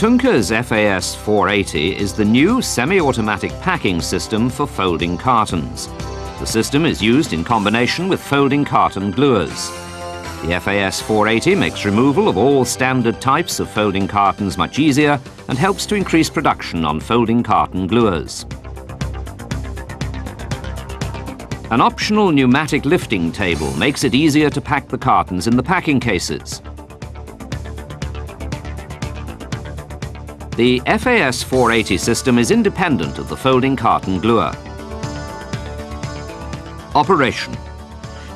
Tünkers FAS 480 is the new semi-automatic packing system for folding cartons. The system is used in combination with folding carton gluers. The FAS 480 makes removal of all standard types of folding cartons much easier and helps to increase production on folding carton gluers. An optional pneumatic lifting table makes it easier to pack the cartons in the packing cases. The FAS 480 system is independent of the folding carton gluer. Operation.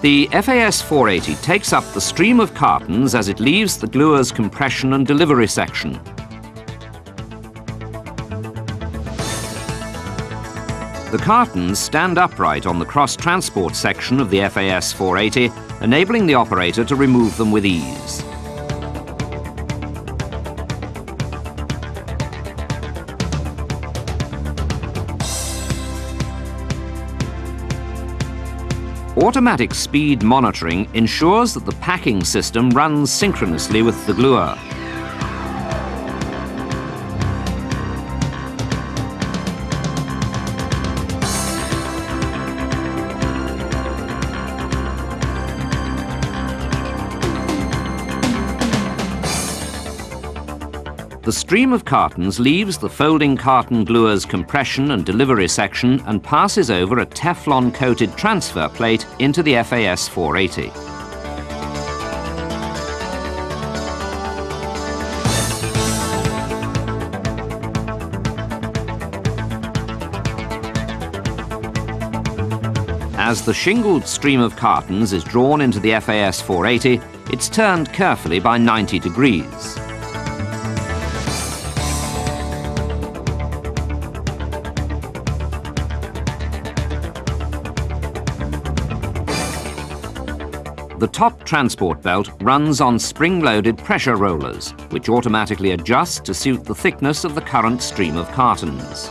The FAS 480 takes up the stream of cartons as it leaves the gluer's compression and delivery section. The cartons stand upright on the cross-transport section of the FAS 480, enabling the operator to remove them with ease. Automatic speed monitoring ensures that the packing system runs synchronously with the gluer. The stream of cartons leaves the folding carton gluer's compression and delivery section and passes over a Teflon-coated transfer plate into the FAS 480. As the shingled stream of cartons is drawn into the FAS 480, it's turned carefully by 90 degrees. The top transport belt runs on spring-loaded pressure rollers, which automatically adjust to suit the thickness of the current stream of cartons.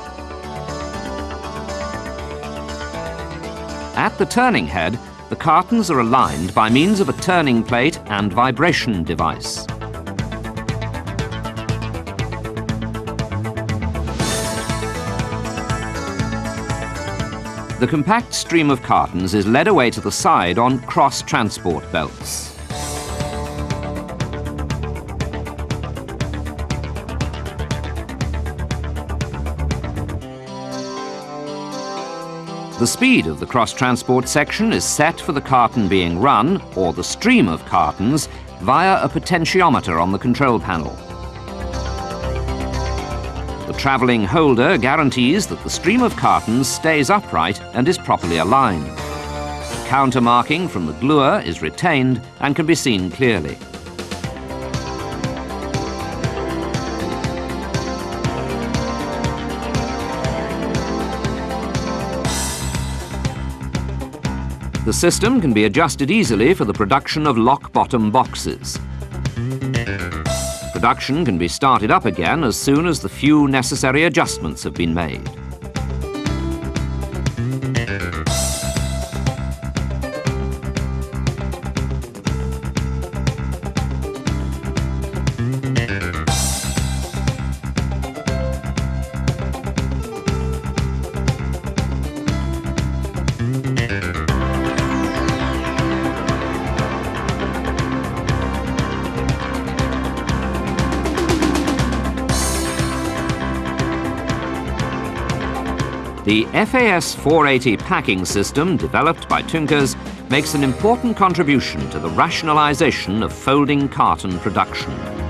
At the turning head, the cartons are aligned by means of a turning plate and vibration device. The compact stream of cartons is led away to the side on cross-transport belts. The speed of the cross-transport section is set for the carton being run, or the stream of cartons, via a potentiometer on the control panel. The travelling holder guarantees that the stream of cartons stays upright and is properly aligned. The counter marking from the gluer is retained and can be seen clearly. The system can be adjusted easily for the production of lock-bottom boxes. Production can be started up again as soon as the few necessary adjustments have been made. The FAS 480 packing system, developed by Tünkers, makes an important contribution to the rationalisation of folding carton production.